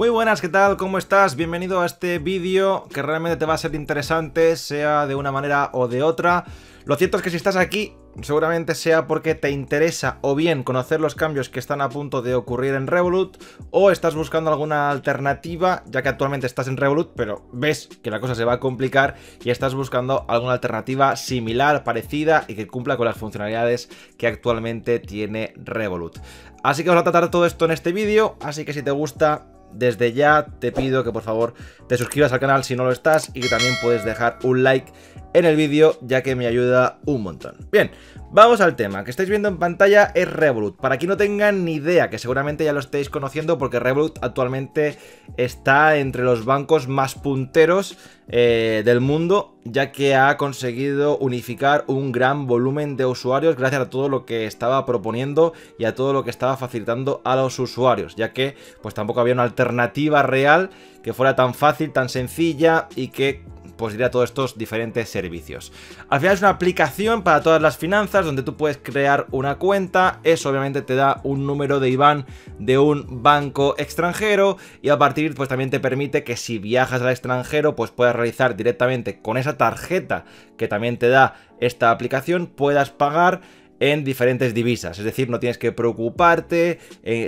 Muy buenas, ¿qué tal? ¿Cómo estás? Bienvenido a este vídeo que realmente te va a ser interesante, sea de una manera o de otra. Lo cierto es que si estás aquí, seguramente sea porque te interesa o bien conocer los cambios que están a punto de ocurrir en Revolut, o estás buscando alguna alternativa, ya que actualmente estás en Revolut, pero ves que la cosa se va a complicar y estás buscando alguna alternativa similar, parecida y que cumpla con las funcionalidades que actualmente tiene Revolut. Así que vamos a tratar todo esto en este vídeo, así que si te gusta, desde ya te pido que por favor te suscribas al canal si no lo estás y que también puedes dejar un like en el vídeo, ya que me ayuda un montón. Bien, vamos al tema que estáis viendo en pantalla. Es Revolut, para quien no tengan ni idea, que seguramente ya lo estáis conociendo porque Revolut actualmente está entre los bancos más punteros del mundo, ya que ha conseguido unificar un gran volumen de usuarios gracias a todo lo que estaba proponiendo y a todo lo que estaba facilitando a los usuarios, ya que pues tampoco había una alternativa real que fuera tan fácil, tan sencilla y que pues diría todos estos diferentes servicios. Al final es una aplicación para todas las finanzas donde tú puedes crear una cuenta. Eso obviamente te da un número de IBAN de un banco extranjero y a partir pues también te permite que si viajas al extranjero pues puedas realizar directamente con esa tarjeta que también te da esta aplicación, puedas pagar en diferentes divisas, es decir, no tienes que preocuparte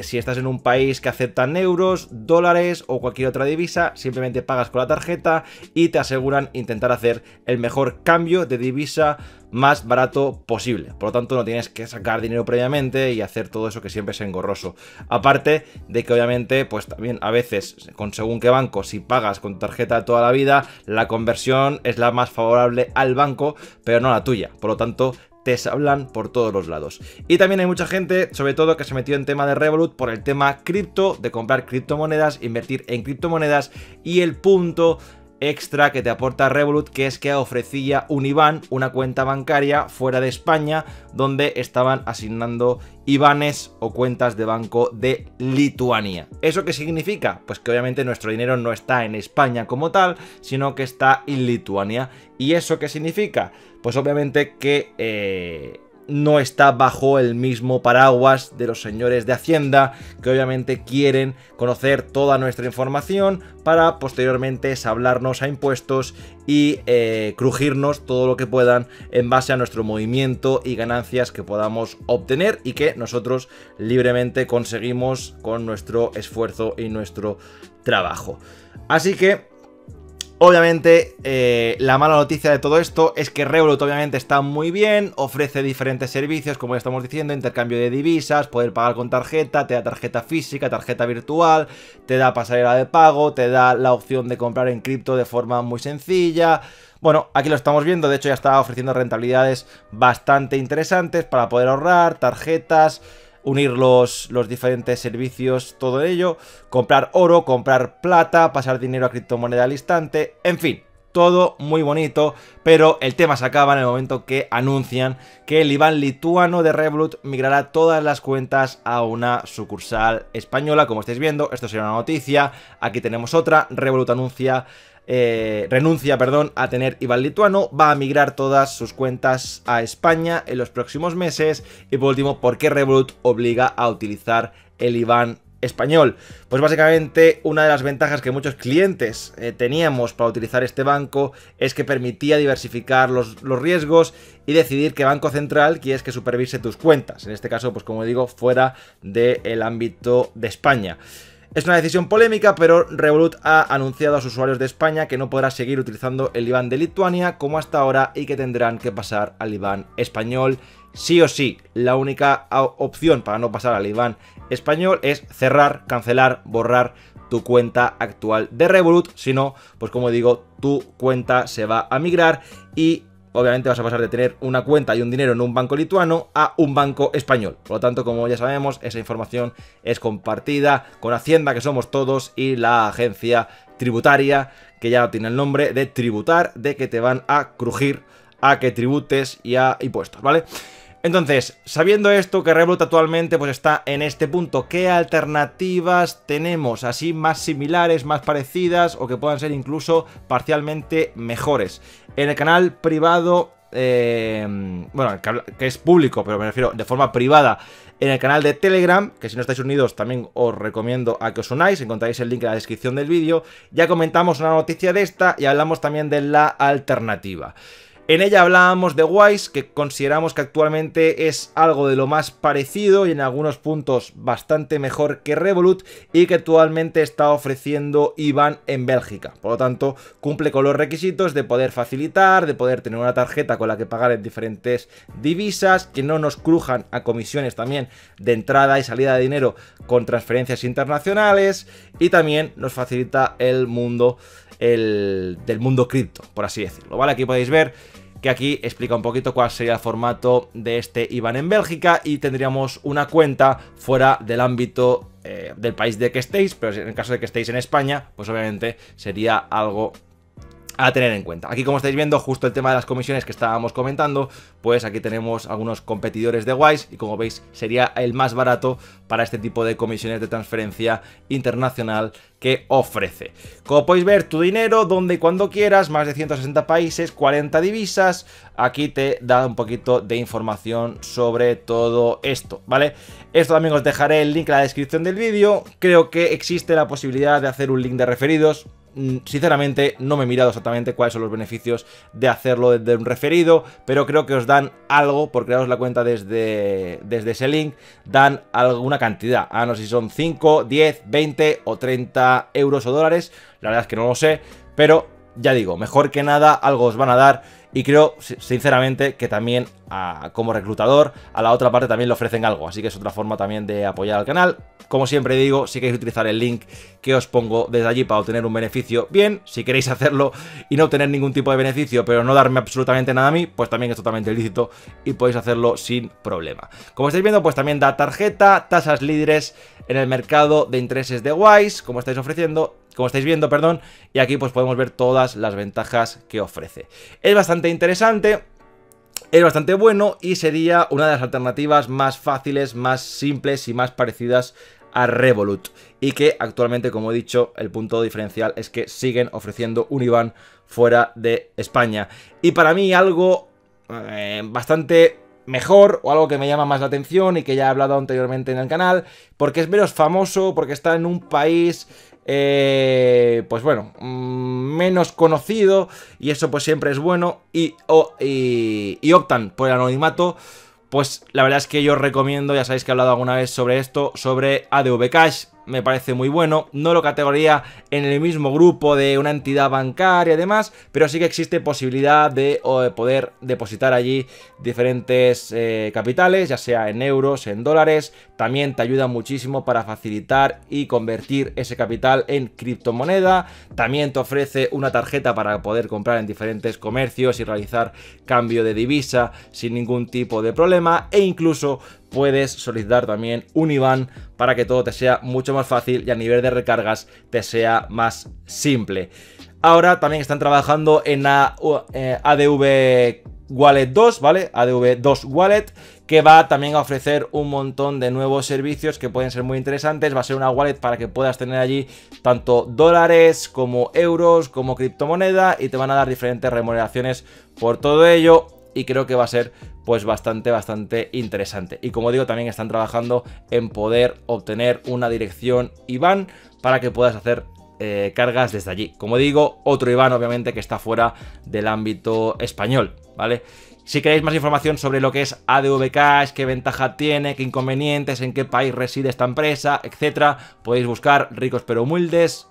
si estás en un país que aceptan euros, dólares o cualquier otra divisa, simplemente pagas con la tarjeta y te aseguran intentar hacer el mejor cambio de divisa más barato posible. Por lo tanto, no tienes que sacar dinero previamente y hacer todo eso que siempre es engorroso. Aparte de que obviamente, pues también a veces, con según qué banco, si pagas con tarjeta toda la vida, la conversión es la más favorable al banco, pero no la tuya. Por lo tanto, te hablan por todos los lados. Y también hay mucha gente, sobre todo, que se metió en tema de Revolut por el tema cripto, de comprar criptomonedas, invertir en criptomonedas, y el punto extra que te aporta Revolut, que es que ofrecía un IBAN, una cuenta bancaria fuera de España, donde estaban asignando IBANes o cuentas de banco de Lituania. ¿Eso qué significa? Pues que obviamente nuestro dinero no está en España como tal, sino que está en Lituania. ¿Y eso qué significa? Pues obviamente que no está bajo el mismo paraguas de los señores de Hacienda, que obviamente quieren conocer toda nuestra información para posteriormente sablarnos a impuestos y crujirnos todo lo que puedan en base a nuestro movimiento y ganancias que podamos obtener y que nosotros libremente conseguimos con nuestro esfuerzo y nuestro trabajo. Así que obviamente la mala noticia de todo esto es que Revolut obviamente está muy bien, ofrece diferentes servicios, como ya estamos diciendo, intercambio de divisas, poder pagar con tarjeta, te da tarjeta física, tarjeta virtual, te da pasarela de pago, te da la opción de comprar en cripto de forma muy sencilla. Bueno, aquí lo estamos viendo, de hecho ya está ofreciendo rentabilidades bastante interesantes para poder ahorrar, tarjetas, unir los diferentes servicios, todo ello, comprar oro, comprar plata, pasar dinero a criptomoneda al instante, en fin, todo muy bonito, pero el tema se acaba en el momento que anuncian que el IBAN lituano de Revolut migrará todas las cuentas a una sucursal española. Como estáis viendo, esto sería una noticia, aquí tenemos otra, Revolut anuncia renuncia a tener IBAN lituano, va a migrar todas sus cuentas a España en los próximos meses. Y por último, ¿por qué Revolut obliga a utilizar el IBAN español? Pues básicamente una de las ventajas que muchos clientes teníamos para utilizar este banco es que permitía diversificar los riesgos y decidir qué banco central quieres que supervise tus cuentas. En este caso, pues como digo, fuera del ámbito de España. Es una decisión polémica, pero Revolut ha anunciado a sus usuarios de España que no podrá seguir utilizando el IBAN de Lituania como hasta ahora y que tendrán que pasar al IBAN español sí o sí. La única opción para no pasar al IBAN español es cerrar, cancelar, borrar tu cuenta actual de Revolut. Si no, pues como digo, tu cuenta se va a migrar y obviamente vas a pasar de tener una cuenta y un dinero en un banco lituano a un banco español. Por lo tanto, como ya sabemos, esa información es compartida con Hacienda, que somos todos, y la agencia tributaria, que ya tiene el nombre de tributar, de que te van a crujir a que tributes y a impuestos, ¿vale? Entonces, sabiendo esto, que Revolut actualmente pues está en este punto, ¿qué alternativas tenemos así más similares, más parecidas o que puedan ser incluso parcialmente mejores? En el canal privado bueno, que es público, pero me refiero de forma privada en el canal de Telegram, que si no estáis unidos también os recomiendo a que os unáis, encontráis el link en la descripción del vídeo. Ya comentamos una noticia de esta y hablamos también de la alternativa. En ella hablábamos de Wise, que consideramos que actualmente es algo de lo más parecido y en algunos puntos bastante mejor que Revolut, y que actualmente está ofreciendo IBAN en Bélgica. Por lo tanto, cumple con los requisitos de poder facilitar, de poder tener una tarjeta con la que pagar en diferentes divisas, que no nos crujan a comisiones también de entrada y salida de dinero con transferencias internacionales, y también nos facilita el mundo del mundo cripto, por así decirlo, ¿vale? Aquí podéis ver que aquí explica un poquito cuál sería el formato de este IBAN en Bélgica, y tendríamos una cuenta fuera del ámbito del país de que estéis, pero en el caso de que estéis en España, pues obviamente sería algo a tener en cuenta. Aquí, como estáis viendo, justo el tema de las comisiones que estábamos comentando, pues aquí tenemos algunos competidores de Wise, y como veis sería el más barato para este tipo de comisiones de transferencia internacional que ofrece. Como podéis ver, tu dinero, donde y cuando quieras, más de 160 países, 40 divisas. Aquí te da un poquito de información sobre todo esto, ¿vale? Esto también os dejaré el link en la descripción del vídeo. Creo que existe la posibilidad de hacer un link de referidos. Sinceramente no me he mirado exactamente cuáles son los beneficios de hacerlo desde un referido, pero creo que os dan algo por crearos la cuenta desde ese link. Dan alguna cantidad, no sé si son 5, 10, 20 o 30 euros o dólares, la verdad es que no lo sé, pero ya digo, mejor que nada algo os van a dar, y creo sinceramente que también como reclutador a la otra parte también le ofrecen algo, así que es otra forma también de apoyar al canal. Como siempre digo, si queréis utilizar el link que os pongo desde allí para obtener un beneficio, bien. Si queréis hacerlo y no obtener ningún tipo de beneficio, pero no darme absolutamente nada a mí, pues también es totalmente lícito y podéis hacerlo sin problema. Como estáis viendo, pues también da tarjeta, tasas líderes en el mercado de intereses de Wise, como estáis viendo, perdón, y aquí pues podemos ver todas las ventajas que ofrece. Es bastante interesante, es bastante bueno, y sería una de las alternativas más fáciles, más simples y más parecidas a Revolut, y que actualmente, como he dicho, el punto diferencial es que siguen ofreciendo un IBAN fuera de España. Y para mí algo bastante mejor, o algo que me llama más la atención y que ya he hablado anteriormente en el canal, porque es menos famoso, porque está en un país pues bueno, menos conocido, y eso pues siempre es bueno, y optan por el anonimato. Pues la verdad es que yo os recomiendo, ya sabéis que he hablado alguna vez sobre esto, sobre AdvCash, me parece muy bueno. No lo categoría en el mismo grupo de una entidad bancaria y demás, pero sí que existe posibilidad de poder depositar allí diferentes capitales, ya sea en euros, en dólares. También te ayuda muchísimo para facilitar y convertir ese capital en criptomoneda. También te ofrece una tarjeta para poder comprar en diferentes comercios y realizar cambio de divisa sin ningún tipo de problema. E incluso puedes solicitar también un IBAN para que todo te sea mucho más fácil y a nivel de recargas te sea más simple. Ahora también están trabajando en la ADV Wallet 2, ¿vale? ADV 2 Wallet, que va también a ofrecer un montón de nuevos servicios que pueden ser muy interesantes. Va a ser una wallet para que puedas tener allí tanto dólares como euros como criptomoneda, y te van a dar diferentes remuneraciones por todo ello. Y creo que va a ser pues bastante interesante. Y como digo, también están trabajando en poder obtener una dirección IBAN para que puedas hacer cargas desde allí. Como digo, otro IBAN obviamente que está fuera del ámbito español, ¿vale? Si queréis más información sobre lo que es AdvCash, qué ventaja tiene, qué inconvenientes, en qué país reside esta empresa, etcétera, podéis buscar Ricos pero Humildes,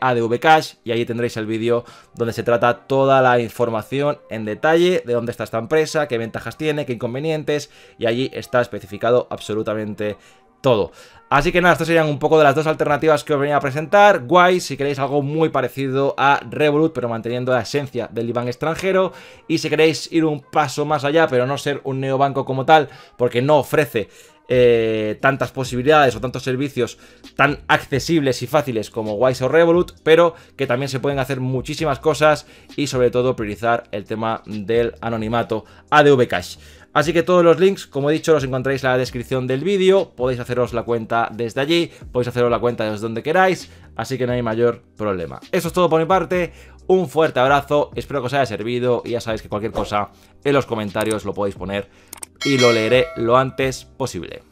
AdvCash, y ahí tendréis el vídeo donde se trata toda la información en detalle de dónde está esta empresa, qué ventajas tiene, qué inconvenientes, y allí está especificado absolutamente todo. Así que nada, estas serían un poco de las dos alternativas que os venía a presentar. Wise, si queréis algo muy parecido a Revolut, pero manteniendo la esencia del IBAN extranjero. Y si queréis ir un paso más allá, pero no ser un neobanco como tal, porque no ofrece tantas posibilidades o tantos servicios tan accesibles y fáciles como Wise o Revolut, pero que también se pueden hacer muchísimas cosas, y sobre todo priorizar el tema del anonimato, AdvCash. Así que todos los links, como he dicho, los encontráis en la descripción del vídeo. Podéis haceros la cuenta desde allí, podéis haceros la cuenta desde donde queráis, así que no hay mayor problema. Eso es todo por mi parte. un fuerte abrazo, espero que os haya servido y ya sabéis que cualquier cosa en los comentarios lo podéis poner y lo leeré lo antes posible.